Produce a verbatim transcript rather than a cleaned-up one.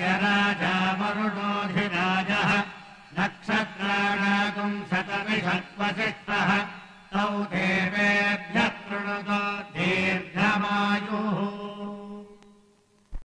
Sierra.